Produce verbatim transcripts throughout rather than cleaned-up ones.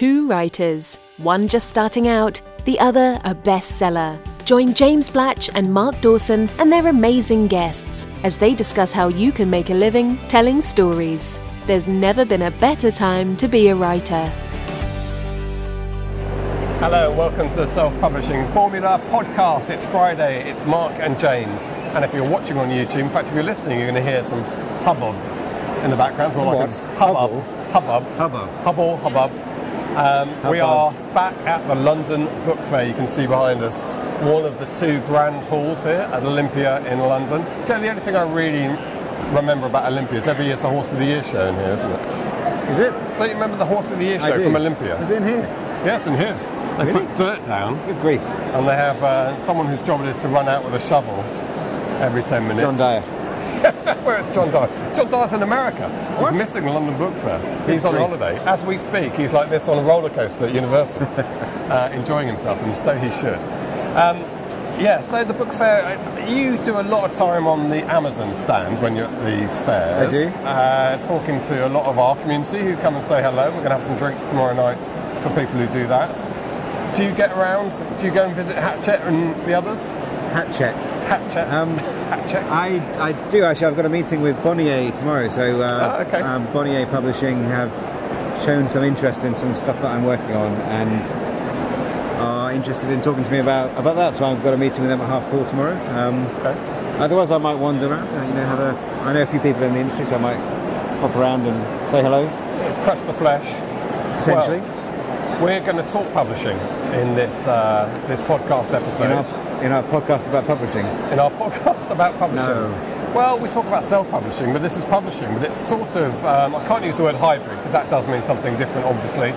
two writers, one just starting out, the other a bestseller. Join James Blatch and Mark Dawson and their amazing guests as they discuss how you can make a living telling stories. There's never been a better time to be a writer. Hello, welcome to the Self-Publishing Formula Podcast. It's Friday, it's Mark and James. And if you're watching on YouTube, in fact, if you're listening, you're going to hear some hubbub in the background. So like a hubbub, hubbub, hubbub, hubbub, hubbub. Um, we are back at the London Book Fair. You can see behind us one of the two grand halls here at Olympia in London. So the only thing I really remember about Olympia is every year it's the Horse of the Year show in here, isn't it? Is it? Don't you remember the Horse of the Year show from Olympia? Is it in here? Yes, in here. They really? Put dirt down. Good grief. And they have uh, someone whose job it is to run out with a shovel every ten minutes. John Dyer. Where's John Dyer? John Dyer's in America. What? He's missing the London Book Fair. Good he's grief. On holiday. As we speak, he's like this on a roller coaster at Universal, uh, enjoying himself, and so he should. Um, yeah, so the book fair, you do a lot of time on the Amazon stand when you're at these fairs. I do. Uh, talking to a lot of our community who come and say hello. We're going to have some drinks tomorrow night for people who do that. Do you get around? Do you go and visit Hachette and the others? Hachette. Hachette. Um, Hachette. I, I do, actually. I've got a meeting with Bonnier tomorrow. So uh, oh, okay. um, Bonnier Publishing have shown some interest in some stuff that I'm working on, and interested in talking to me about about that, so I've got a meeting with them at half four tomorrow. Um, okay. Otherwise, I might wander around. You know, have a. I know a few people in the industry, so I might hop around and say hello. Press the flesh, potentially. Well, we're going to talk publishing in this uh, this podcast episode. In our, in our podcast about publishing. In our podcast about publishing. No. Well, we talk about self-publishing, but this is publishing. But it's sort of um, I can't use the word hybrid because that does mean something different, obviously.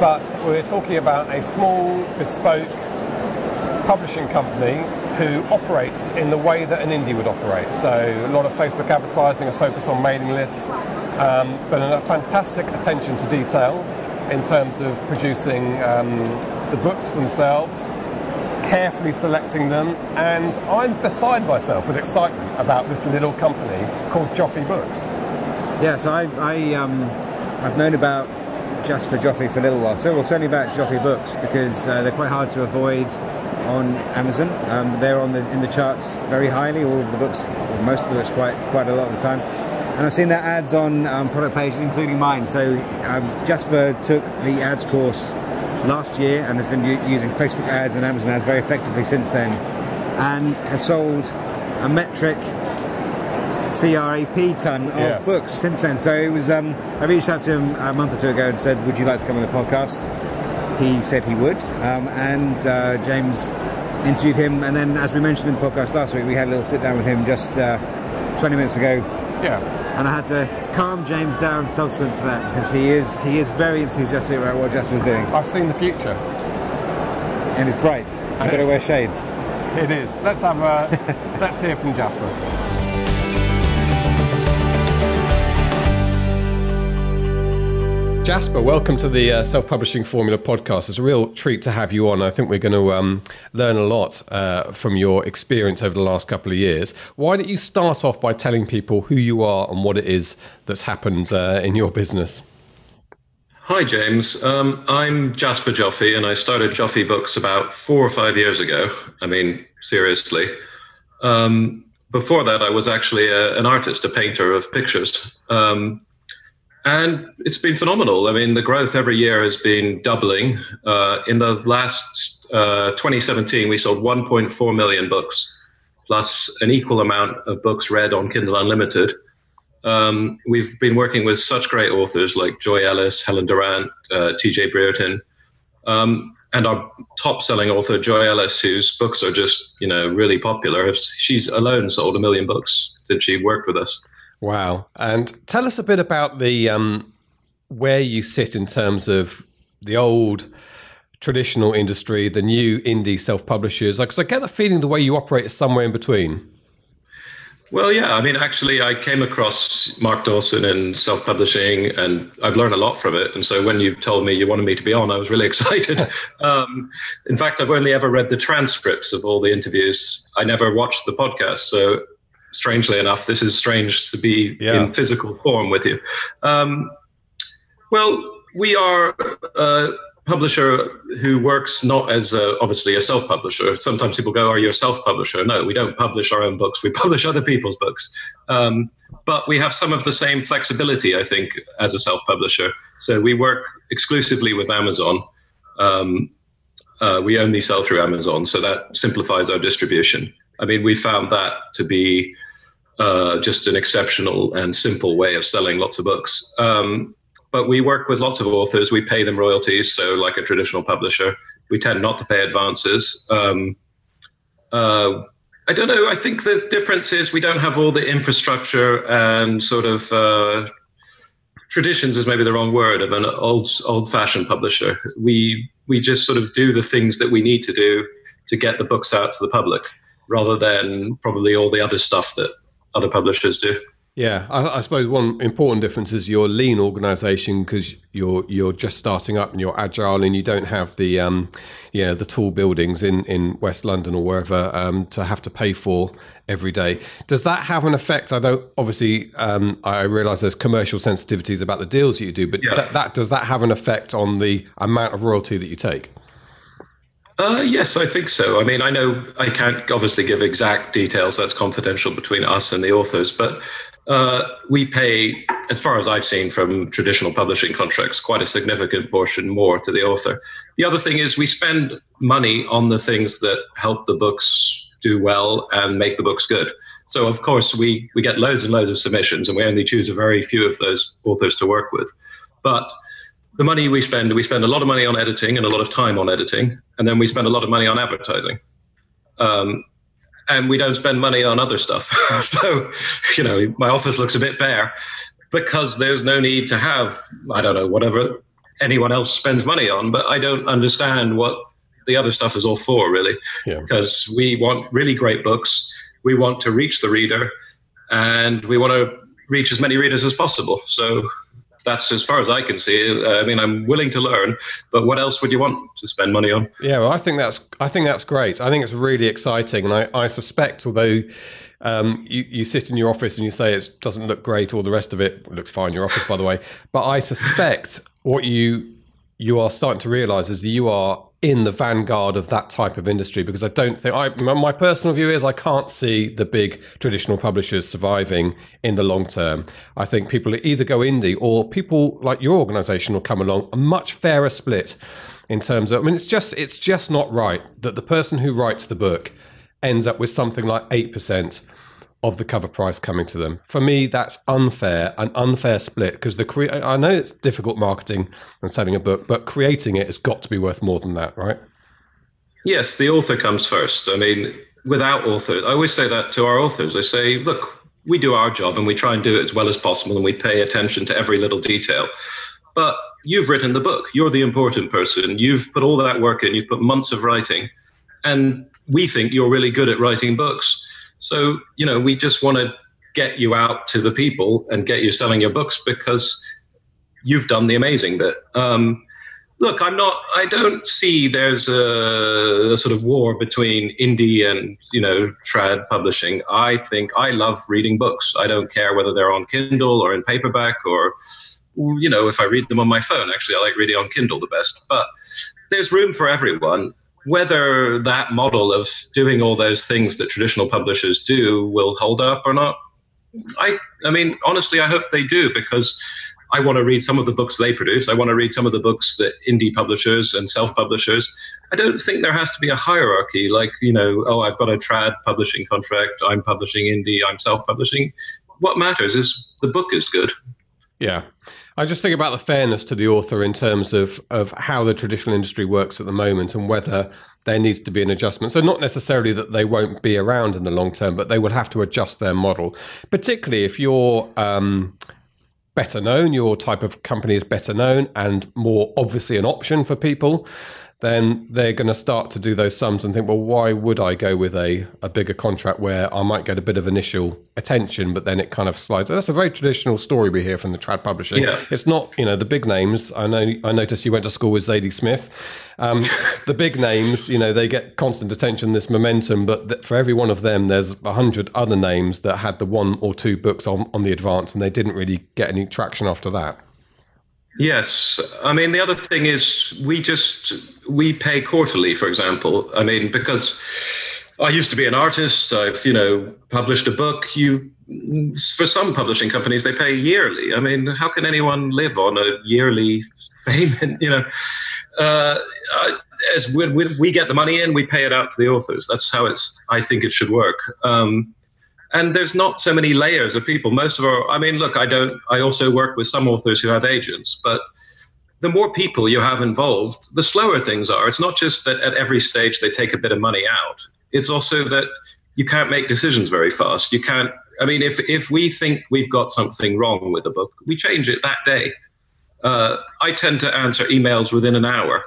But we're talking about a small, bespoke publishing company who operates in the way that an indie would operate. So a lot of Facebook advertising, a focus on mailing lists, um, but a fantastic attention to detail in terms of producing um, the books themselves, carefully selecting them. And I'm beside myself with excitement about this little company called Joffe Books. Yeah, so I, I, um, I've known about Jasper Joffe for a little while, so well, certainly about Joffe Books, because uh, they're quite hard to avoid on Amazon. Um, they're on the in the charts very highly, all of the books, well, most of the books, quite quite a lot of the time. And I've seen their ads on um, product pages, including mine. So um, Jasper took the ads course last year and has been using Facebook ads and Amazon ads very effectively since then, and has sold a metric C R A P ton of yes. books since then. So it was. Um, I reached out to him a month or two ago and said, "Would you like to come on the podcast?" He said he would, um, and uh, James interviewed him. And then, as we mentioned in the podcast last week, we had a little sit down with him just uh, twenty minutes ago. Yeah. And I had to calm James down subsequent to that, because he is he is very enthusiastic about what Jasper's doing. I've seen the future, and it's bright. I've got to wear shades. It is. Let's have. A, let's hear from Jasper. Jasper, welcome to the uh, Self-Publishing Formula Podcast. It's a real treat to have you on. I think we're going to um, learn a lot uh, from your experience over the last couple of years. Why don't you start off by telling people who you are and what it is that's happened uh, in your business? Hi, James. Um, I'm Jasper Joffe, and I started Joffe Books about four or five years ago. I mean, seriously. Um, before that, I was actually a, an artist, a painter of pictures. Um, And it's been phenomenal. I mean, the growth every year has been doubling. Uh, in the last uh, twenty seventeen, we sold one point four million books, plus an equal amount of books read on Kindle Unlimited. Um, we've been working with such great authors like Joy Ellis, Helen Durant, uh, T J Brereton, um, and our top-selling author, Joy Ellis, whose books are just, you know, really popular. She's alone sold a million books since she worked with us. Wow. And tell us a bit about the um, where you sit in terms of the old traditional industry, the new indie self-publishers, because I get the feeling the way you operate is somewhere in between. Well, yeah, I mean, actually, I came across Mark Dawson in self-publishing, and I've learned a lot from it. And so when you told me you wanted me to be on, I was really excited. um, in fact, I've only ever read the transcripts of all the interviews. I never watched the podcast. So strangely enough, this is strange to be yeah. in physical form with you. Um, well, we are a publisher who works not as a, obviously a self-publisher. Sometimes people go, are you a self-publisher? No, we don't publish our own books. We publish other people's books. Um, but we have some of the same flexibility, I think, as a self-publisher. So we work exclusively with Amazon. Um, uh, we only sell through Amazon. So that simplifies our distribution. I mean, we found that to be uh, just an exceptional and simple way of selling lots of books. Um, but we work with lots of authors. We pay them royalties. So like a traditional publisher, we tend not to pay advances. Um, uh, I don't know. I think the difference is we don't have all the infrastructure and sort of uh, traditions is maybe the wrong word of an old, old fashioned publisher. We, we just sort of do the things that we need to do to get the books out to the public, rather than probably all the other stuff that other publishers do. Yeah, I, I suppose one important difference is your lean organisation, because you're you're just starting up and you're agile, and you don't have the um, you know, the tall buildings in in West London or wherever um, to have to pay for every day. Does that have an effect? I don't obviously um, I realise there's commercial sensitivities about the deals that you do, but yeah. that, that does that have an effect on the amount of royalty that you take? Uh, yes, I think so. I mean, I know I can't obviously give exact details. That's confidential between us and the authors. But uh, we pay, as far as I've seen from traditional publishing contracts, quite a significant portion more to the author. The other thing is we spend money on the things that help the books do well and make the books good. So, of course, we, we get loads and loads of submissions, and we only choose a very few of those authors to work with. But the money we spend, we spend a lot of money on editing and a lot of time on editing, and then we spend a lot of money on advertising. Um, and we don't spend money on other stuff. So, you know, my office looks a bit bare because there's no need to have, I don't know, whatever anyone else spends money on, but I don't understand what the other stuff is all for, really, yeah. Because we want really great books. We want to reach the reader, and we want to reach as many readers as possible. So that's as far as I can see. I mean, I'm willing to learn, but what else would you want to spend money on? Yeah, well, I think that's I think that's great. I think it's really exciting, and I, I suspect, although um, you, you sit in your office and you say it doesn't look great, all the rest of it, it looks fine. Your office, by the way, but I suspect what you you are starting to realise is that you are in the vanguard of that type of industry, because I don't think, I, my personal view is I can't see the big traditional publishers surviving in the long term. I think people either go indie, or people like your organisation will come along, a much fairer split in terms of, I mean, it's just, it's just not right that the person who writes the book ends up with something like eight percent of the cover price coming to them. For me, that's unfair, an unfair split, because the cre I know it's difficult marketing and selling a book, but creating it has got to be worth more than that, right? Yes, the author comes first. I mean, without authors, I always say that to our authors. I say, look, we do our job and we try and do it as well as possible, and we pay attention to every little detail. But you've written the book. You're the important person. You've put all that work in. You've put months of writing, and we think you're really good at writing books. So, you know, we just want to get you out to the people and get you selling your books, because you've done the amazing bit. Um, look, I'm not, I don't see there's a, a sort of war between indie and, you know, trad publishing. I think I love reading books. I don't care whether they're on Kindle or in paperback, or, you know, if I read them on my phone. Actually, I like reading on Kindle the best, but there's room for everyone. Whether that model of doing all those things that traditional publishers do will hold up or not, I, I mean, honestly, I hope they do, because I want to read some of the books they produce. I want to read some of the books that indie publishers and self-publishers. I don't think there has to be a hierarchy like, you know, oh, I've got a trad publishing contract, I'm publishing indie, I'm self-publishing. What matters is the book is good. Yeah. I just think about the fairness to the author in terms of, of how the traditional industry works at the moment, and whether there needs to be an adjustment. So not necessarily that they won't be around in the long term, but they will have to adjust their model, particularly if you're um, better known, your type of company is better known and more obviously an option for people. Then they're going to start to do those sums and think, well, why would I go with a, a bigger contract where I might get a bit of initial attention, but then it kind of slides. That's a very traditional story we hear from the trad publishing. Yeah. It's not, you know, the big names. I know, I noticed you went to school with Zadie Smith. Um, the big names, you know, they get constant attention, this momentum, but th for every one of them, there's a hundred other names that had the one or two books on, on the advance, and they didn't really get any traction after that. Yes. I mean, the other thing is we just, we pay quarterly, for example. I mean, because I used to be an artist, I've, you know, published a book. You, for some publishing companies, they pay yearly. I mean, how can anyone live on a yearly payment, you know? Uh, as we, we get the money in, we pay it out to the authors. That's how it's, I think it should work. Um, And there's not so many layers of people. Most of our, I mean, look, I don't, I also work with some authors who have agents, but the more people you have involved, the slower things are. It's not just that at every stage they take a bit of money out. It's also that you can't make decisions very fast. You can't, I mean, if, if we think we've got something wrong with a book, we change it that day. Uh, I tend to answer emails within an hour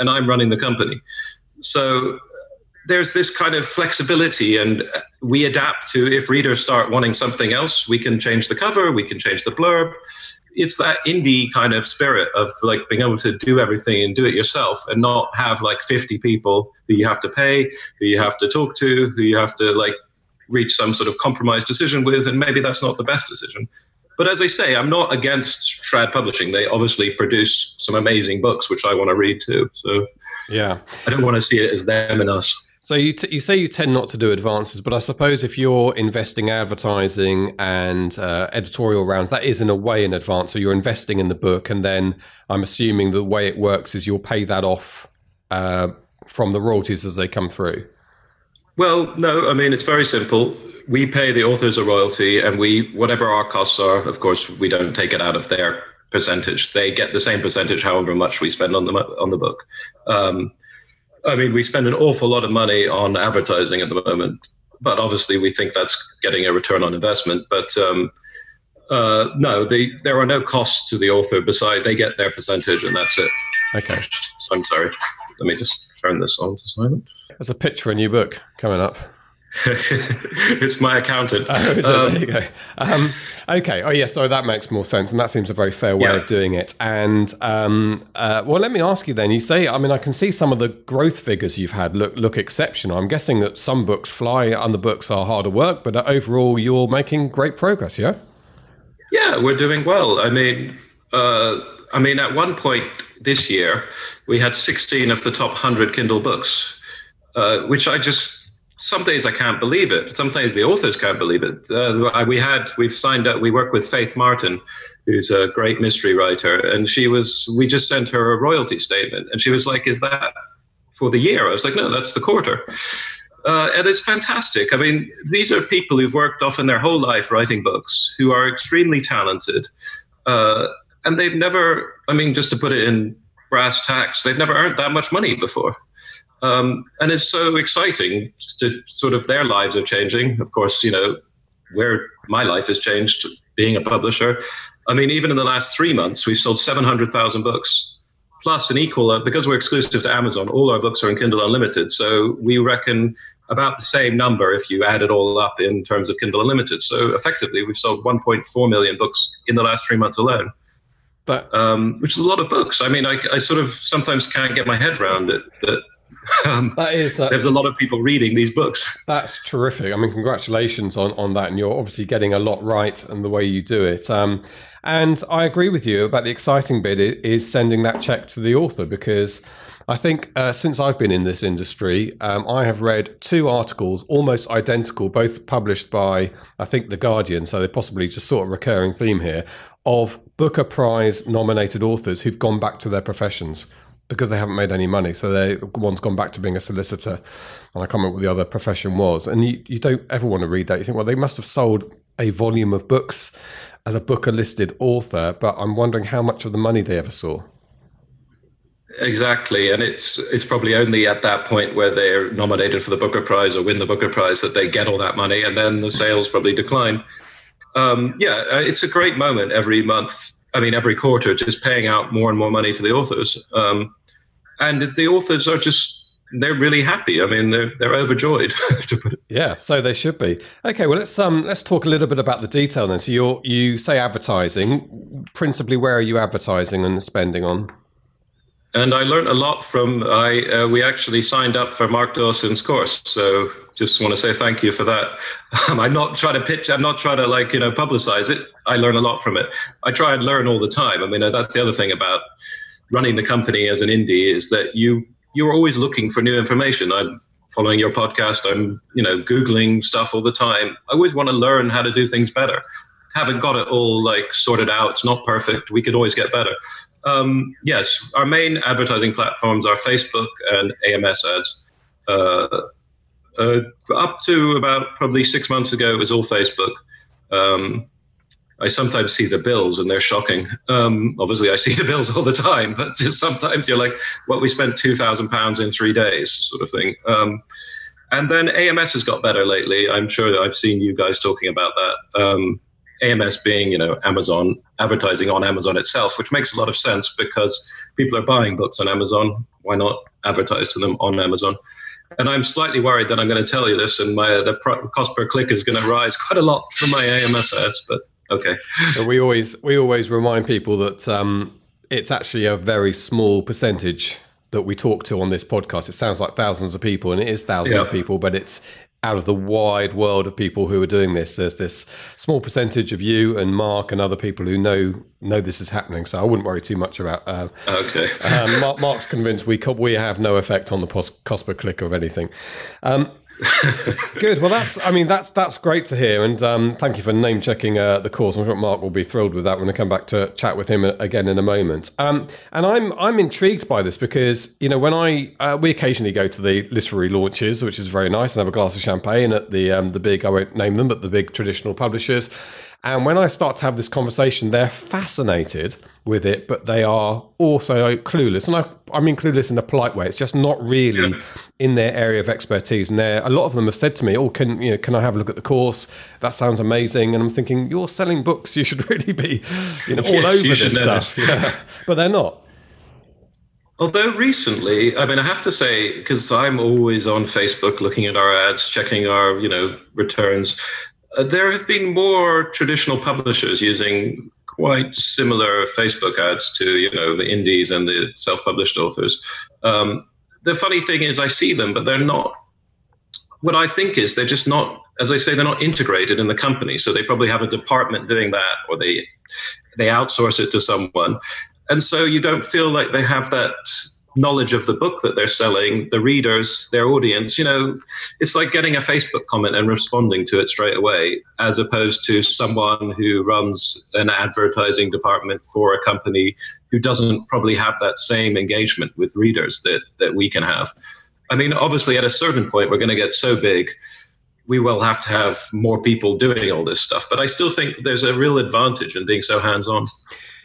and I'm running the company. So there's this kind of flexibility, and we adapt to, if readers start wanting something else, we can change the cover, we can change the blurb. It's that indie kind of spirit of like being able to do everything and do it yourself and not have like fifty people who you have to pay, who you have to talk to, who you have to like reach some sort of compromise decision with, and maybe that's not the best decision. But as I say, I'm not against trad publishing. They obviously produce some amazing books, which I want to read too. So yeah, I don't want to see it as them and us. So you, t you say you tend not to do advances, but I suppose if you're investing advertising and uh, editorial rounds, that is in a way an advance. So you're investing in the book, and then I'm assuming the way it works is you'll pay that off uh, from the royalties as they come through. Well, no, I mean, it's very simple. We pay the authors a royalty, and we, whatever our costs are, of course, we don't take it out of their percentage. They get the same percentage, however much we spend on the, on the book. Um, I mean, we spend an awful lot of money on advertising at the moment, but obviously we think that's getting a return on investment. But um, uh, no, they, there are no costs to the author besides they get their percentage, and that's it. Okay. So I'm sorry. Let me just turn this on to silent. There's a pitch for a new book coming up. It's my accountant. Oh, so um, there you go. Um, okay. Oh, yeah. So that makes more sense. And that seems a very fair way yeah. of doing it. And, um, uh, well, let me ask you then. You say, I mean, I can see some of the growth figures you've had look, look exceptional. I'm guessing that some books fly, other books are harder work, but overall, you're making great progress, yeah? Yeah, we're doing well. I mean, uh, I mean, at one point this year, we had sixteen of the top one hundred Kindle books, uh, which I just... Some days I can't believe it. Sometimes the authors can't believe it. Uh, we had, we've signed up, we work with Faith Martin, who's a great mystery writer. And she was, we just sent her a royalty statement. And she was like, is that for the year? I was like, no, that's the quarter. Uh, and it's fantastic. I mean, these are people who've worked often their whole life writing books, who are extremely talented. Uh, and they've never, I mean, just to put it in brass tacks, they've never earned that much money before. Um, and it's so exciting to sort of their lives are changing. Of course, you know, where my life has changed being a publisher. I mean, even in the last three months, we've sold seven hundred thousand books, plus an equal, uh, because we're exclusive to Amazon, all our books are in Kindle Unlimited. So we reckon about the same number if you add it all up in terms of Kindle Unlimited. So effectively, we've sold one point four million books in the last three months alone. But, um, which is a lot of books. I mean, I, I sort of sometimes can't get my head around it, that Um, that is, uh, there's a lot of people reading these books. That's terrific. I mean, congratulations on, on that. And you're obviously getting a lot right and the way you do it. Um, and I agree with you about the exciting bit is sending that check to the author, because I think uh, since I've been in this industry, um, I have read two articles, almost identical, both published by, I think, The Guardian. So they're possibly just sort of recurring theme here of Booker Prize nominated authors who've gone back to their professions, because they haven't made any money. So they, one's gone back to being a solicitor, and I can't remember what the other profession was. And you, you don't ever want to read that. You think, well, they must have sold a volume of books as a Booker-listed author, but I'm wondering how much of the money they ever saw. Exactly. And it's, it's probably only at that point where they're nominated for the Booker Prize or win the Booker Prize that they get all that money, and then the sales probably decline. Um, yeah, it's a great moment every month. I mean, every quarter, just paying out more and more money to the authors. Um, and the authors are just, they're really happy. I mean, they're, they're overjoyed. to put it. Yeah, so they should be. Okay, well, let's um, let's talk a little bit about the detail then. So you're, you say advertising. Principally, where are you advertising and spending on? And I learned a lot from, I uh, we actually signed up for Mark Dawson's course. So just want to say thank you for that. Um, I'm not trying to pitch, I'm not trying to like, you know, publicize it. I learn a lot from it. I try and learn all the time. I mean, that's the other thing about running the company as an indie is that you, you're always looking for new information. I'm following your podcast. I'm, you know, Googling stuff all the time. I always want to learn how to do things better. Haven't got it all like sorted out. It's not perfect. We could always get better. Um, yes, our main advertising platforms are Facebook and A M S ads. Uh, uh, up to about probably six months ago, it was all Facebook. Um, I sometimes see the bills and they're shocking. Um, obviously, I see the bills all the time, but just sometimes you're like, well, we spent two thousand pounds in three days sort of thing. Um, and then A M S has got better lately. I'm sure that I've seen you guys talking about that. Um, A M S being, you know, Amazon, advertising on Amazon itself, which makes a lot of sense because people are buying books on Amazon. Why not advertise to them on Amazon? And I'm slightly worried that I'm going to tell you this and my the cost per click is going to rise quite a lot from my A M S ads, but okay. We always we always remind people that um, it's actually a very small percentage that we talk to on this podcast. It sounds like thousands of people, and it is thousands yeah. of people, but it's out of the wide world of people who are doing this. There's this small percentage of you and Mark and other people who know know this is happening. So I wouldn't worry too much about. Uh, okay. um, Mark, Mark's convinced we we have no effect on the cost per click of anything. Um, good. Well, that's. I mean, that's that's great to hear. And um, thank you for name checking uh, the course. I'm sure Mark will be thrilled with that when I come back to chat with him again in a moment. Um, and I'm I'm intrigued by this because you know when I uh, we occasionally go to the literary launches, which is very nice, and have a glass of champagne at the um, the big. I won't name them, but the big traditional publishers. And when I start to have this conversation, they're fascinated with it, but they are also clueless. And I, I mean clueless in a polite way. It's just not really yeah. in their area of expertise. And a lot of them have said to me, oh, can, you know, can I have a look at the course? That sounds amazing. And I'm thinking, you're selling books. You should really be you know, all yes, over this stuff. Yeah. But they're not. Although recently, I mean, I have to say, because I'm always on Facebook looking at our ads, checking our you know returns, there have been more traditional publishers using quite similar Facebook ads to, you know, the indies and the self-published authors. Um, the funny thing is I see them, but they're not, what I think is they're just not, as I say, they're not integrated in the company. So they probably have a department doing that, or they, they outsource it to someone. And so you don't feel like they have that knowledge of the book that they're selling, the readers, their audience. You know, it's like getting a Facebook comment and responding to it straight away, as opposed to someone who runs an advertising department for a company who doesn't probably have that same engagement with readers that, that we can have. I mean, obviously at a certain point, we're going to get so big, we will have to have more people doing all this stuff. But I still think there's a real advantage in being so hands-on.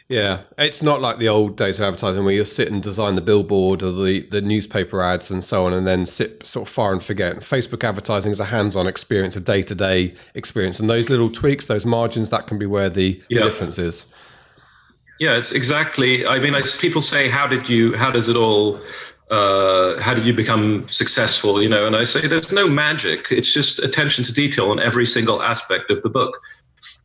Yeah, it's not like the old days of advertising where you sit and design the billboard or the, the newspaper ads and so on, and then sit sort of far and forget. Facebook advertising is a hands-on experience, a day-to-day experience. And those little tweaks, those margins, that can be where the, yeah. the difference is. Yeah, it's exactly. I mean, I, people say, how did you, how does it all, uh, how did you become successful? You know, and I say there's no magic. It's just attention to detail on every single aspect of the book.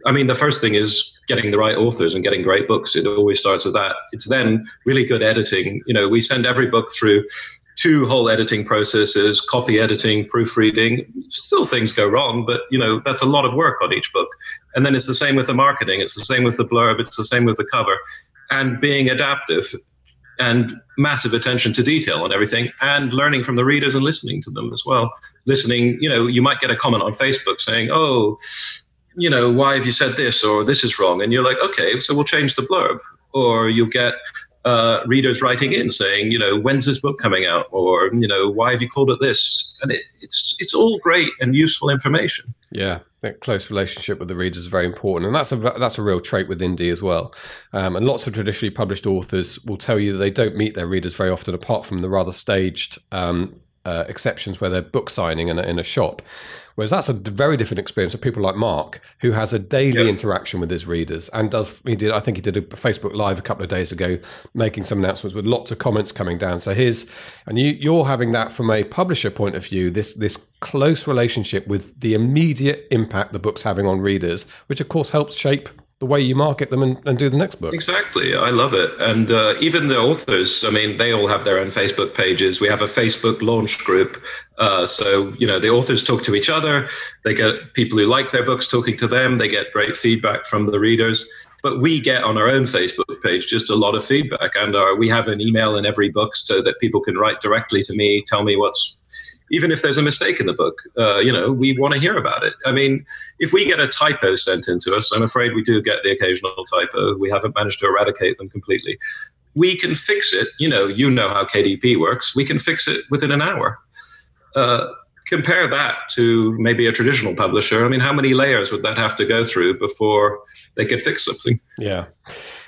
I mean, the first thing is getting the right authors and getting great books. It always starts with that. It's then really good editing. You know, we send every book through two whole editing processes, copy editing, proofreading. Still things go wrong, but, you know, that's a lot of work on each book. And then it's the same with the marketing. It's the same with the blurb. It's the same with the cover. And being adaptive and massive attention to detail on everything, and learning from the readers and listening to them as well. Listening, you know, you might get a comment on Facebook saying, oh, you know, why have you said this, or this is wrong? And you're like, okay, so we'll change the blurb. Or you'll get uh, readers writing in saying, you know, when's this book coming out? Or, you know, why have you called it this? And it, it's it's all great and useful information. Yeah, that close relationship with the readers is very important. And that's a, that's a real trait with indie as well. Um, and lots of traditionally published authors will tell you that they don't meet their readers very often, apart from the rather staged um Uh, exceptions where they're book signing in a, in a shop, whereas that's a very different experience for people like Mark, who has a daily yep. interaction with his readers and does. He did, I think he did a Facebook Live a couple of days ago, making some announcements with lots of comments coming down. So his and you, you're having that from a publisher point of view. This this close relationship with the immediate impact the book's having on readers, which of course helps shape the way you market them and, and do the next book. Exactly. I love it. And uh, even the authors, I mean, they all have their own Facebook pages. We have a Facebook launch group. Uh, so, you know, the authors talk to each other. They get people who like their books talking to them. They get great feedback from the readers. But we get on our own Facebook page just a lot of feedback. And our, we have an email in every book so that people can write directly to me, tell me what's, even if there's a mistake in the book, uh, you know, we want to hear about it. I mean, if we get a typo sent into us, I'm afraid we do get the occasional typo. We haven't managed to eradicate them completely. We can fix it. You know, you know how K D P works. We can fix it within an hour. Uh, compare that to maybe a traditional publisher. I mean, how many layers would that have to go through before they could fix something? Yeah.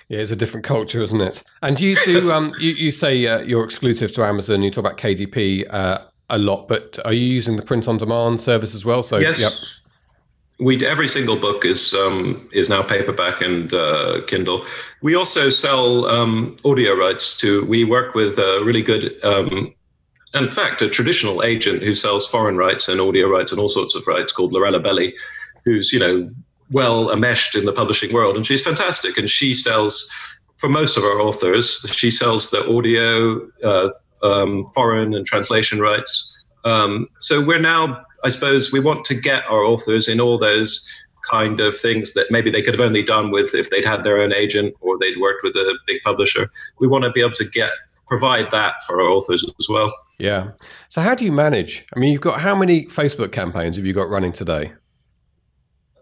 Yeah, it's a different culture, isn't it? And you do, um, you, you say uh, you're exclusive to Amazon. You talk about K D P, uh, a lot, but are you using the print-on-demand service as well? So yes, yep. we every single book is um, is now paperback and uh, Kindle. We also sell um, audio rights to. We work with a really good, um, in fact, a traditional agent who sells foreign rights and audio rights and all sorts of rights called Lorena Belli, who's you know well enmeshed in the publishing world, and she's fantastic. And she sells for most of our authors. She sells the audio. Uh, Um, foreign and translation rights. Um, so we're now, I suppose, we want to get our authors in all those kind of things that maybe they could have only done with if they'd had their own agent or they'd worked with a big publisher. We want to be able to get provide that for our authors as well. Yeah. So how do you manage? I mean, you've got how many Facebook campaigns have you got running today?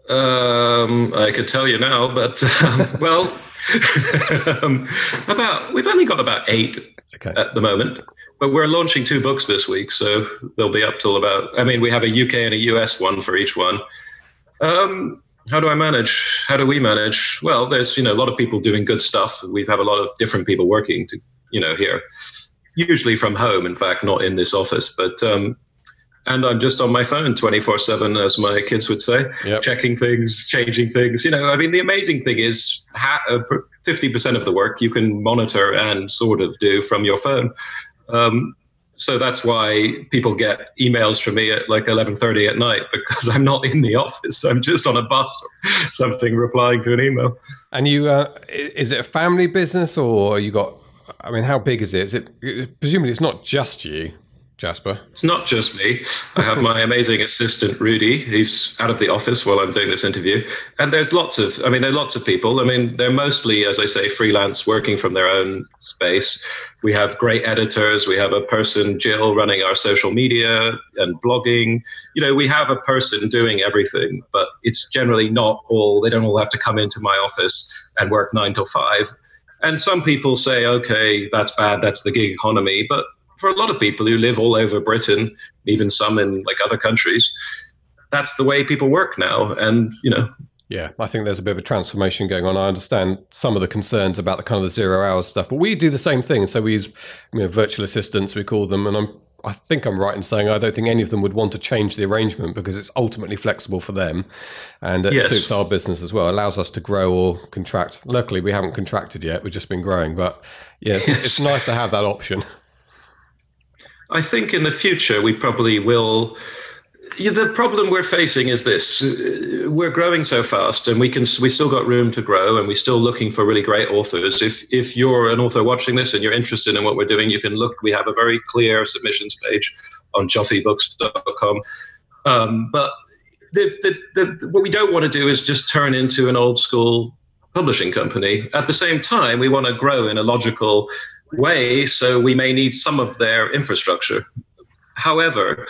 Um, I could tell you now, but um, well, um, about we've only got about eight. Okay. At the moment, but we're launching two books this week, so they'll be up till about, I mean, we have a U K and a U S one for each one. Um, how do I manage? How do we manage? Well, there's, you know, a lot of people doing good stuff. We have a lot of different people working to, you know, here, usually from home, in fact, not in this office, but, um, and I'm just on my phone twenty-four seven, as my kids would say, yep. Checking things, changing things. You know, I mean, the amazing thing is fifty percent of the work you can monitor and sort of do from your phone. Um, so that's why people get emails from me at like eleven thirty at night, because I'm not in the office. I'm just on a bus or something replying to an email. And you, uh, is it a family business or you got, I mean, how big is it? Is it presumably it's not just you. Jasper? It's not just me. I have my amazing assistant, Rudy. He's out of the office while I'm doing this interview. And there's lots of, I mean, there are lots of people. I mean, they're mostly, as I say, freelance, working from their own space. We have great editors. We have a person, Jill, running our social media and blogging. You know, we have a person doing everything, but it's generally not all, they don't all have to come into my office and work nine till five. And some people say, okay, that's bad. That's the gig economy. But for a lot of people who live all over Britain, even some in like other countries, that's the way people work now. And, you know. Yeah, I think there's a bit of a transformation going on. I understand some of the concerns about the kind of the zero hours stuff, but we do the same thing. So we use you know, virtual assistants, we call them. And I'm, I think I'm right in saying I don't think any of them would want to change the arrangement because it's ultimately flexible for them. And it yes. suits our business as well. It allows us to grow or contract. Luckily, we haven't contracted yet. We've just been growing. But yeah, it's, yes. it's nice to have that option. I think in the future, we probably will. The problem we're facing is this. We're growing so fast and we can, we still got room to grow and we're still looking for really great authors. If, if you're an author watching this and you're interested in what we're doing, you can look. We have a very clear submissions page on joffe books dot com. Um, but the, the, the, what we don't want to do is just turn into an old school publishing company. At the same time, we want to grow in a logical way, so we may need some of their infrastructure. However,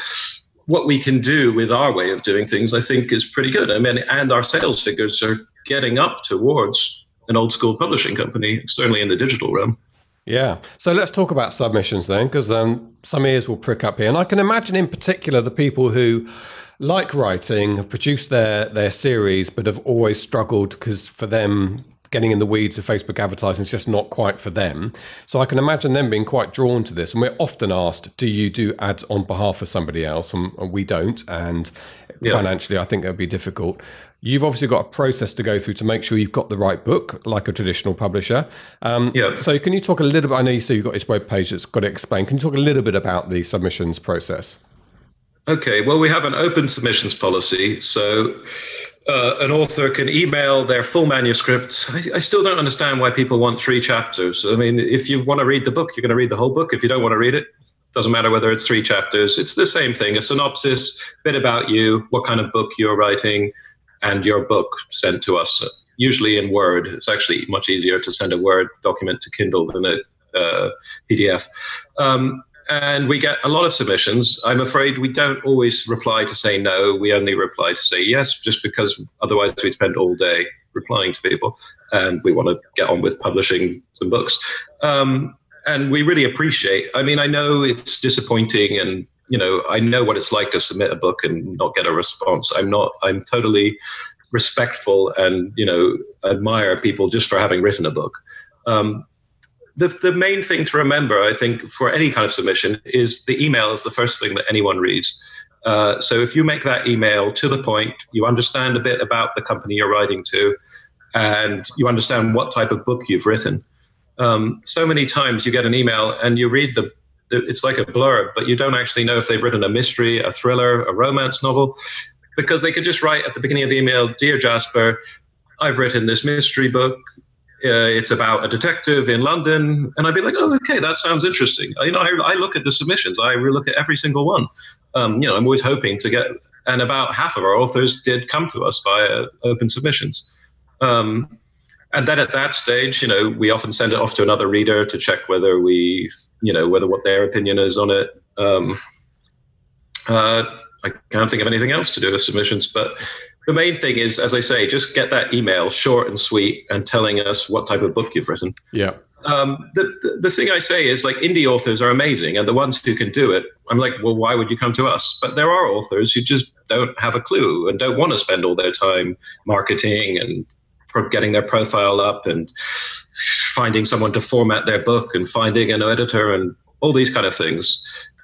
what we can do with our way of doing things, I think, is pretty good. I mean, and our sales figures are getting up towards an old school publishing company, certainly in the digital realm. Yeah. So let's talk about submissions then, because um, some ears will prick up here. And I can imagine in particular the people who like writing, have produced their, their series, but have always struggled because for them, getting in the weeds of Facebook advertising is just not quite for them. So I can imagine them being quite drawn to this. And we're often asked, do you do ads on behalf of somebody else? And, and we don't. And yeah. financially, I think that would be difficult. You've obviously got a process to go through to make sure you've got the right book, like a traditional publisher. Um, yeah. So can you talk a little bit? I know you say you've got this web page that's got to explain. Can you talk a little bit about the submissions process? Okay. Well, we have an open submissions policy. So uh, an author can email their full manuscript. I, I still don't understand why people want three chapters. I mean, if you want to read the book, you're going to read the whole book. If you don't want to read it, doesn't matter whether it's three chapters. It's the same thing, a synopsis, bit about you, what kind of book you're writing, and your book sent to us, usually in Word. It's actually much easier to send a Word document to Kindle than a uh, P D F. Um, and we get a lot of submissions. I'm afraid we don't always reply to say no. We only reply to say yes, just because otherwise we'd spend all day replying to people, and we want to get on with publishing some books. Um, And we really appreciate, I mean, I know it's disappointing, and, you know, I know what it's like to submit a book and not get a response. I'm not, I'm totally respectful and, you know, admire people just for having written a book. Um, the, the main thing to remember, I think, for any kind of submission is the email is the first thing that anyone reads. Uh, so if you make that email to the point, you understand a bit about the company you're writing to, and you understand what type of book you've written. Um, so many times you get an email and you read the, it's like a blurb, but you don't actually know if they've written a mystery, a thriller, a romance novel, because they could just write at the beginning of the email, "Dear Jasper, I've written this mystery book. Uh, it's about a detective in London." And I'd be like, "Oh, okay, that sounds interesting." You know, I, I look at the submissions. I look at every single one. Um, you know, I'm always hoping to get, and about half of our authors did come to us via open submissions. Um, And then at that stage, you know, we often send it off to another reader to check whether we, you know, whether what their opinion is on it. Um, uh, I can't think of anything else to do with submissions. But the main thing is, as I say, just get that email short and sweet and telling us what type of book you've written. Yeah. Um, the, the, the thing I say is, like, indie authors are amazing, and the ones who can do it, I'm like, well, why would you come to us? But there are authors who just don't have a clue and don't want to spend all their time marketing and getting their profile up and finding someone to format their book and finding an editor and all these kind of things.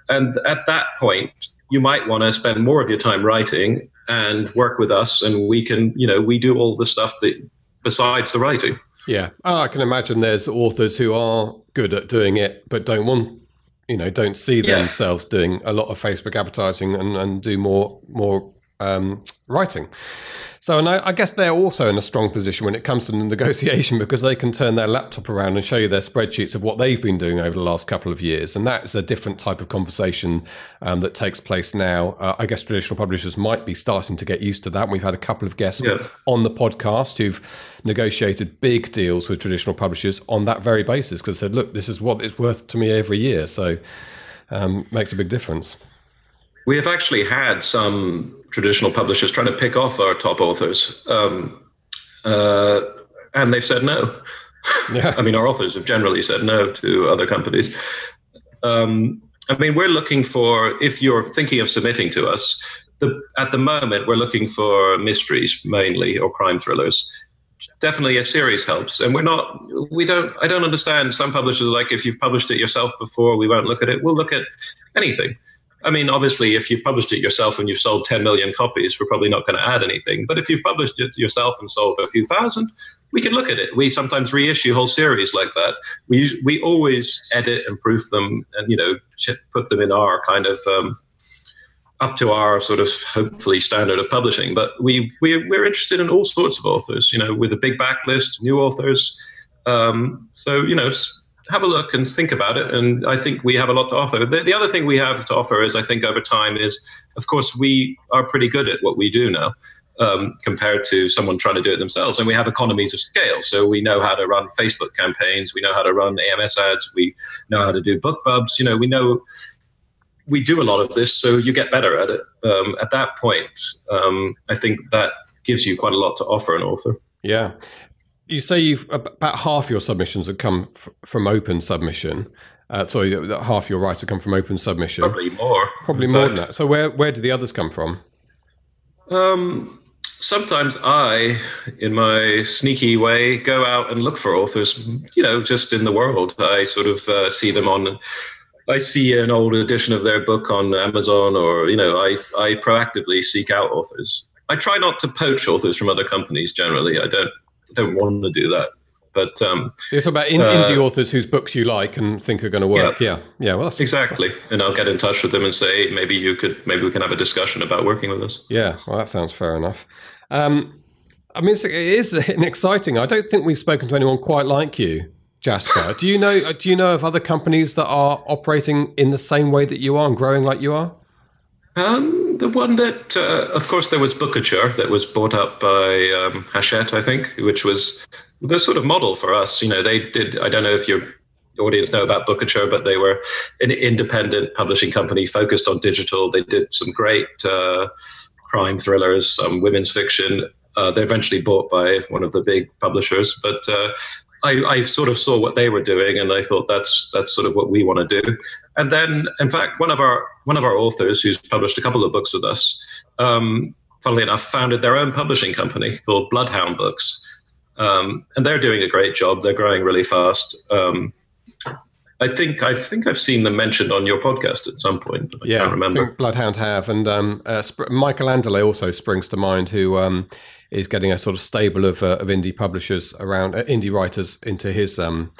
And at that point, you might want to spend more of your time writing and work with us, and we can, you know, we do all the stuff that besides the writing. Yeah. I can imagine there's authors who are good at doing it, but don't want, you know, don't see yeah. themselves doing a lot of Facebook advertising and, and do more, more um, writing. So, and I, I guess they're also in a strong position when it comes to the negotiation, because they can turn their laptop around and show you their spreadsheets of what they've been doing over the last couple of years. And that's a different type of conversation um, that takes place now. Uh, I guess traditional publishers might be starting to get used to that. We've had a couple of guests yeah. on the podcast who've negotiated big deals with traditional publishers on that very basis, because they said, look, this is what it's worth to me every year. So um, makes a big difference. We have actually had some traditional publishers trying to pick off our top authors. Um, uh, and they've said no. Yeah. I mean, our authors have generally said no to other companies. Um, I mean, we're looking for, if you're thinking of submitting to us, the, at the moment, we're looking for mysteries mainly, or crime thrillers. Definitely a series helps. And we're not, we don't, I don't understand. Some publishers are like, if you've published it yourself before, we won't look at it. We'll look at anything. I mean, obviously, if you've published it yourself and you've sold ten million copies, we're probably not going to add anything. But if you've published it yourself and sold a few thousand, we could look at it. We sometimes reissue whole series like that. We we always edit and proof them and, you know, put them in our kind of um, up to our sort of hopefully standard of publishing. But we, we, we're interested in all sorts of authors, you know, with a big backlist, new authors. Um, so, you know, have a look and think about it. And I think we have a lot to offer. The, the other thing we have to offer is, I think over time is, of course, we are pretty good at what we do now um, compared to someone trying to do it themselves. And we have economies of scale. So we know how to run Facebook campaigns. We know how to run A M S ads. We know how to do book bubs. You know, we know we do a lot of this. So you get better at it. Um, at that point, um, I think that gives you quite a lot to offer an author. Yeah. You say you've about half your submissions have come f from open submission. Uh, sorry, half your writers come from open submission. Probably more. Probably more than that. So where where do the others come from? Um, sometimes I, in my sneaky way, go out and look for authors. You know, just in the world, I sort of uh, see them on. I see an old edition of their book on Amazon, or you know, I I proactively seek out authors. I try not to poach authors from other companies. Generally, I don't. don't want to do that. But um, it's about in, uh, indie authors whose books you like and think are going to work. Yeah, yeah, yeah well, that's exactly. Fair. And I'll get in touch with them and say, hey, maybe you could, maybe we can have a discussion about working with us. Yeah, well, that sounds fair enough. Um, I mean, it's, it is an exciting. I don't think we've spoken to anyone quite like you, Jasper. do you know? Do you know of other companies that are operating in the same way that you are and growing like you are? Um, the one that, uh, of course, there was Bookature that was bought up by um, Hachette, I think, which was the sort of model for us. You know, they did. I don't know if your audience know about Bookature, but they were an independent publishing company focused on digital. They did some great uh, crime thrillers, some women's fiction. Uh, they're eventually bought by one of the big publishers, but uh, I, I sort of saw what they were doing, and I thought that's that's sort of what we want to do. And then, in fact, one of our one of our authors who's published a couple of books with us, um, funnily enough, founded their own publishing company called Bloodhound Books, um, and they're doing a great job. They're growing really fast. Um, I think I think I've seen them mentioned on your podcast at some point. But yeah, I can't remember. I think Bloodhound have, and um, uh, Michael Anderle also springs to mind, who. Um, is getting a sort of stable of, uh, of indie publishers around, uh, indie writers into his um,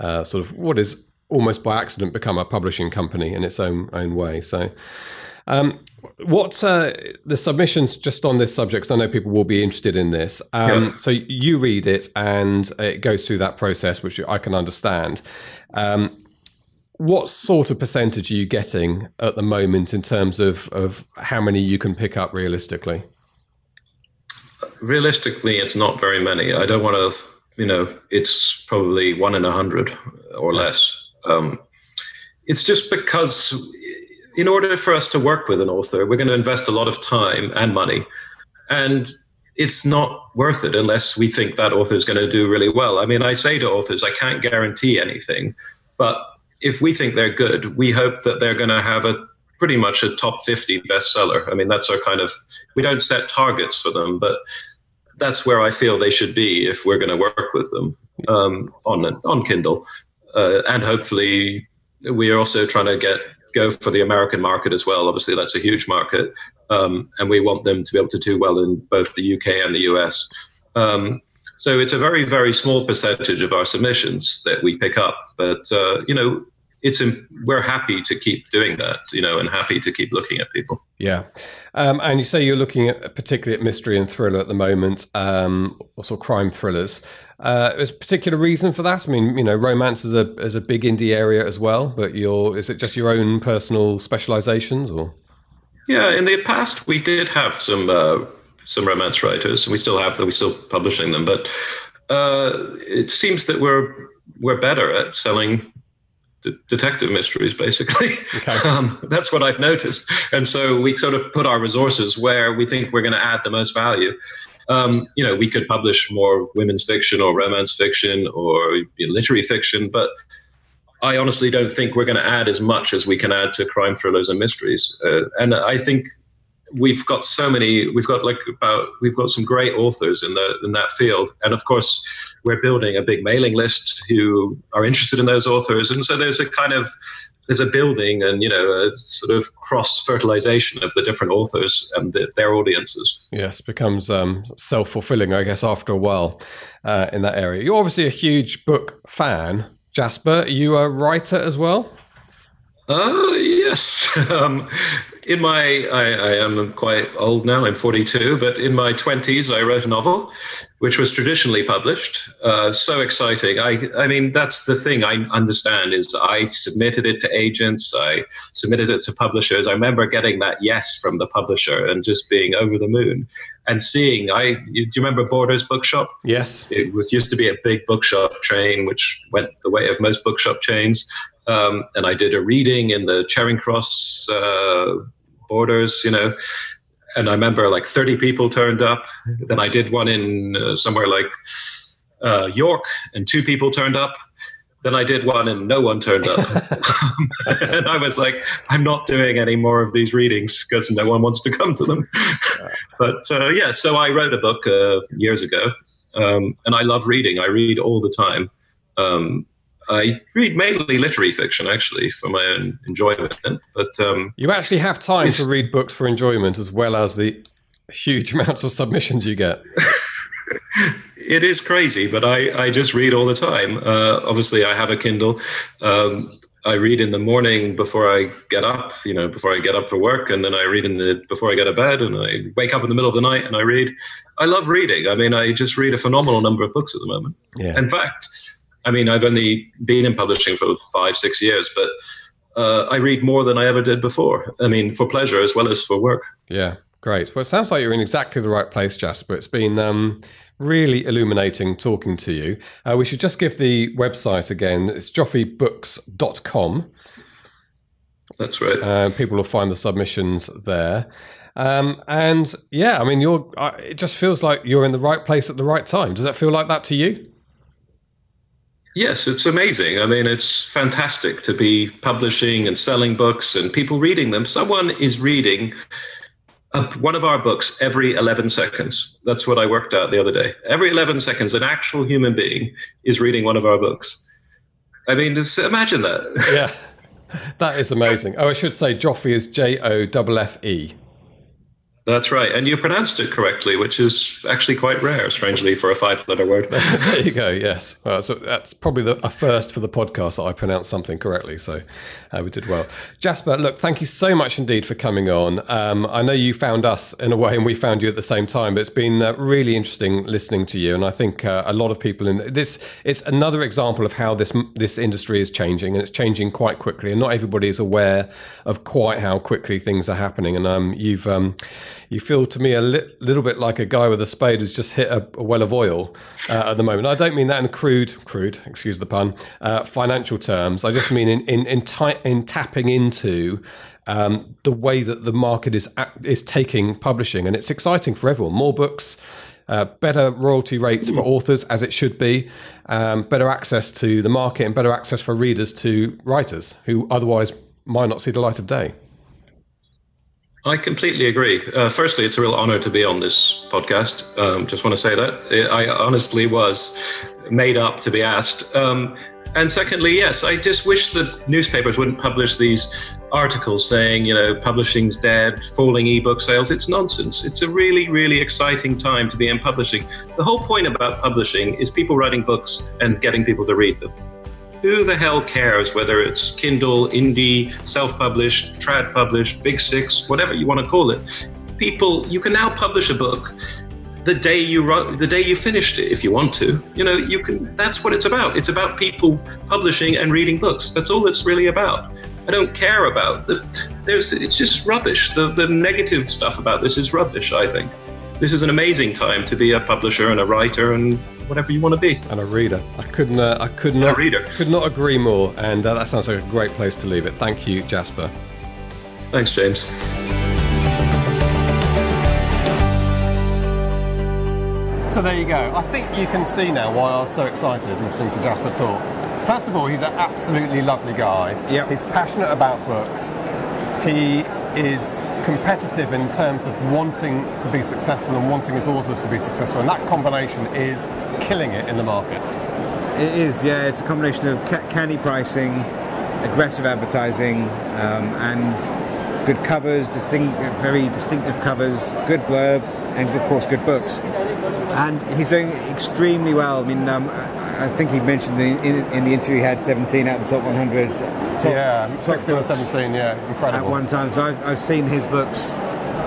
uh, sort of what is almost by accident become a publishing company in its own own way. So um, what uh, the submissions just on this subject, because I know people will be interested in this. Um, yeah. So you read it and it goes through that process, which I can understand. Um, what sort of percentage are you getting at the moment in terms of, of how many you can pick up realistically? Realistically, it's not very many. I don't want to, you know, it's probably one in a hundred or less. Um, it's just because in order for us to work with an author, we're going to invest a lot of time and money. And it's not worth it unless we think that author is going to do really well. I mean, I say to authors, I can't guarantee anything, but if we think they're good, we hope that they're going to have a pretty much a top fifty bestseller. I mean, that's our kind of, we don't set targets for them, but that's where I feel they should be if we're going to work with them um, on on Kindle. Uh, and hopefully we are also trying to get go for the American market as well. Obviously, that's a huge market. Um, and we want them to be able to do well in both the U K and the U S. Um, so it's a very, very small percentage of our submissions that we pick up. But, uh, you know, It's we're happy to keep doing that, you know, and happy to keep looking at people. Yeah, um, and you say you're looking at particularly at mystery and thriller at the moment, um, also crime thrillers. Uh, is a particular reason for that? I mean, you know, romance is a is a big indie area as well. But you're is it just your own personal specializations, or? Yeah, in the past we did have some uh, some romance writers, and we still have them. We're still publishing them, but uh, it seems that we're we're better at selling detective mysteries, basically. Okay. Um, that's what I've noticed. And so we sort of put our resources where we think we're going to add the most value. Um, you know, we could publish more women's fiction or romance fiction or literary fiction, but I honestly don't think we're going to add as much as we can add to crime thrillers and mysteries. Uh, and I think we've got so many, we've got like about, we've got some great authors in the, in that field. And of course, we're building a big mailing list who are interested in those authors. And so there's a kind of, there's a building and, you know, a sort of cross fertilization of the different authors and the, their audiences. Yes, it becomes um, self-fulfilling, I guess, after a while uh, in that area. You're obviously a huge book fan, Jasper. Are you a writer as well? Uh, yes. um, in my, I, I am quite old now, I'm forty-two, but in my twenties, I wrote a novel, which was traditionally published. Uh, so exciting. I, I mean, that's the thing I understand is I submitted it to agents. I submitted it to publishers. I remember getting that yes from the publisher and just being over the moon and seeing, I, you, do you remember Borders Bookshop? Yes. It was used to be a big bookshop chain, which went the way of most bookshop chains. Um, and I did a reading in the Charing Cross uh, Borders, you know, and I remember like thirty people turned up. Then I did one in uh, somewhere like uh, York and two people turned up. Then I did one and no one turned up. And I was like, I'm not doing any more of these readings because no one wants to come to them. But uh, yeah, so I wrote a book uh, years ago um, and I love reading. I read all the time. Um, I read mainly literary fiction, actually, for my own enjoyment. But um, you actually have time to read books for enjoyment as well as the huge amounts of submissions you get. it is crazy, but I, I just read all the time. Uh, obviously, I have a Kindle. Um, I read in the morning before I get up, you know, before I get up for work, and then I read in the before I go to bed, and I wake up in the middle of the night and I read. I love reading. I mean, I just read a phenomenal number of books at the moment. Yeah. In fact, I mean, I've only been in publishing for five, six years, but uh, I read more than I ever did before. I mean, for pleasure as well as for work. Yeah. Great. Well, it sounds like you're in exactly the right place, Jasper. It's been um, really illuminating talking to you. Uh, we should just give the website again. It's joffe books dot com. That's right. Uh, people will find the submissions there. Um, and yeah, I mean, you're. Uh, it just feels like you're in the right place at the right time. Does that feel like that to you? Yes, it's amazing. I mean, it's fantastic to be publishing and selling books and people reading them. Someone is reading Uh, one of our books every eleven seconds. That's what I worked out the other day. Every eleven seconds, an actual human being is reading one of our books. I mean, just imagine that. Yeah, that is amazing. Oh, I should say Joffe is J O F F E. That's right. And you pronounced it correctly, which is actually quite rare, strangely, for a five-letter word. There you go, yes. Well, so that's probably the, a first for the podcast that I pronounced something correctly, so uh, we did well. Jasper, look, thank you so much indeed for coming on. Um, I know you found us in a way and we found you at the same time, but it's been uh, really interesting listening to you, and I think uh, a lot of people in this, it's another example of how this, this industry is changing, and it's changing quite quickly, and not everybody is aware of quite how quickly things are happening, and um, you've... Um, You feel to me a li little bit like a guy with a spade who's just hit a, a well of oil uh, at the moment. I don't mean that in crude, crude, excuse the pun, uh, financial terms. I just mean in in in, in tapping into um, the way that the market is is taking publishing, and it's exciting for everyone. More books, uh, better royalty rates for authors, as it should be, um, better access to the market, and better access for readers to writers who otherwise might not see the light of day. I completely agree. Uh, firstly, it's a real honor to be on this podcast. Um, just want to say that. I honestly was made up to be asked. Um, and secondly, yes, I just wish the newspapers wouldn't publish these articles saying, you know, publishing's dead, falling ebook sales. It's nonsense. It's a really, really exciting time to be in publishing. The whole point about publishing is people writing books and getting people to read them. Who the hell cares whether it's Kindle, indie, self-published, trad-published, Big Six, whatever you want to call it? People, you can now publish a book the day you the day you finished it, if you want to. You know, you can. That's what it's about. It's about people publishing and reading books. That's all it's really about. I don't care about the, there's. It's just rubbish. The the negative stuff about this is rubbish, I think. This is an amazing time to be a publisher and a writer and whatever you want to be, and a reader. I couldn't. Uh, I could not. A reader. Could not agree more. And uh, that sounds like a great place to leave it. Thank you, Jasper. Thanks, James. So there you go. I think you can see now why I was so excited listening to Jasper talk. First of all, he's an absolutely lovely guy. Yep. He's passionate about books. He is competitive in terms of wanting to be successful and wanting his authors to be successful, and that combination is killing it in the market. It is, yeah. It's a combination of ca canny pricing, aggressive advertising, um, and good covers, distinct, very distinctive covers, good blurb, and of course good books. And he's doing extremely well. I mean, um, I think he mentioned in, in, in the interview he had seventeen out of the top one hundred. Top, yeah, top sixteen or seventeen, yeah, incredible. At one time, so I've, I've seen his books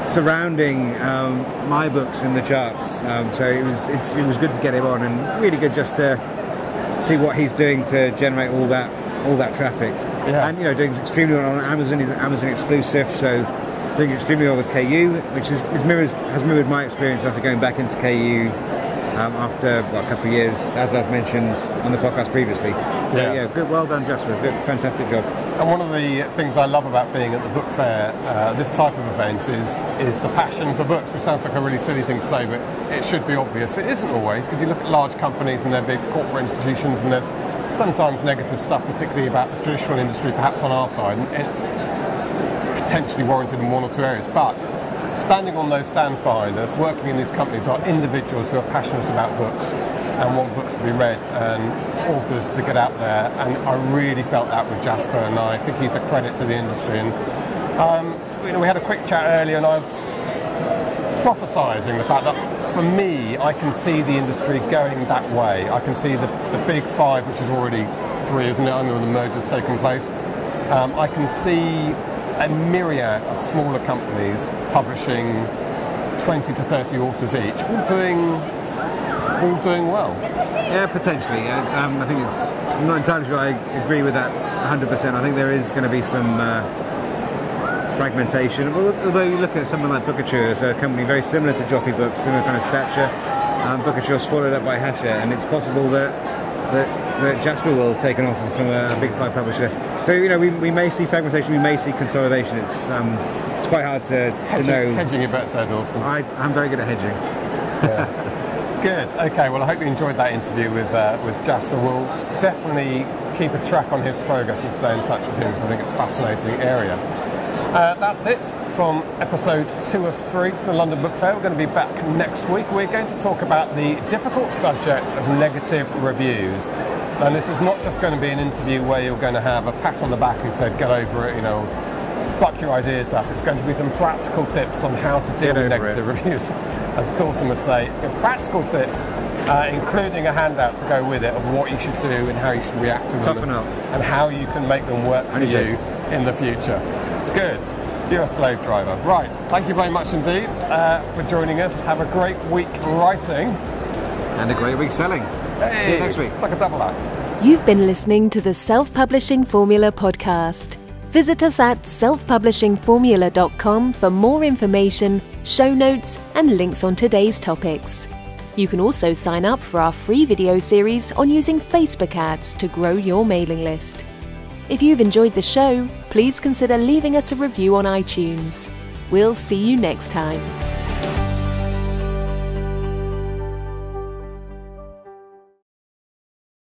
surrounding um, my books in the charts. Um, so it was it's, it was good to get him on, and really good just to see what he's doing to generate all that all that traffic. Yeah. And you know, doing extremely well on Amazon. He's an Amazon exclusive, so doing extremely well with K U, which is, is mirrors has mirrored my experience after going back into K U. Um, after well, a couple of years, as I've mentioned on the podcast previously. So, yeah. yeah, good, well done, Jasper. Good, fantastic job. And one of the things I love about being at the book fair, uh, this type of event, is is the passion for books, which sounds like a really silly thing to say, but it should be obvious. It isn't always, because you look at large companies and their big corporate institutions, and there's sometimes negative stuff, particularly about the traditional industry, perhaps on our side, and it's potentially warranted in one or two areas. But standing on those stands behind us, working in these companies, are individuals who are passionate about books and want books to be read and authors to get out there. And I really felt that with Jasper, and I think he's a credit to the industry. And um, you know, we had a quick chat earlier, and I was prophesying the fact that for me, I can see the industry going that way. I can see the, the big five, which is already three, isn't it? I know the merger's taken place. Um, I can see a myriad of smaller companies publishing twenty to thirty authors each, all doing, all doing well. Yeah, potentially. I, um, I think it's I'm not entirely sure I agree with that one hundred percent. I think there is going to be some uh, fragmentation. Although you look at someone like Bookature, so a company very similar to Joffe Books, similar kind of stature, um, Bookature swallowed up by Hachette, and it's possible that that, that Jasper will take an offer from a big five publisher. So you know, we, we may see fragmentation, we may see consolidation. It's um, it's quite hard to, hedging, to know. Hedging your bets, Dawson. I I'm very good at hedging. Yeah. Good. Okay. Well, I hope you enjoyed that interview with uh, with Jasper. We'll definitely keep a track on his progress and stay in touch with him because I think it's a fascinating area. Uh, that's it from episode two of three for the London Book Fair. We're going to be back next week. We're going to talk about the difficult subject of negative reviews. And this is not just going to be an interview where you're going to have a pat on the back and say, "Get over it," you know, buck your ideas up. It's going to be some practical tips on how to deal with negative reviews. As Dawson would say, it's got practical tips, uh, including a handout to go with it of what you should do and how you should react to them and how you can make them work for you in the future. Good. You're a slave driver. Right. Thank you very much indeed uh, for joining us. Have a great week writing. And a great week selling. Hey, see you next week. It's like a double act. You've been listening to the Self-Publishing Formula podcast. Visit us at self publishing formula dot com for more information, show notes and links on today's topics. You can also sign up for our free video series on using Facebook ads to grow your mailing list. If you've enjoyed the show, please consider leaving us a review on iTunes. We'll see you next time.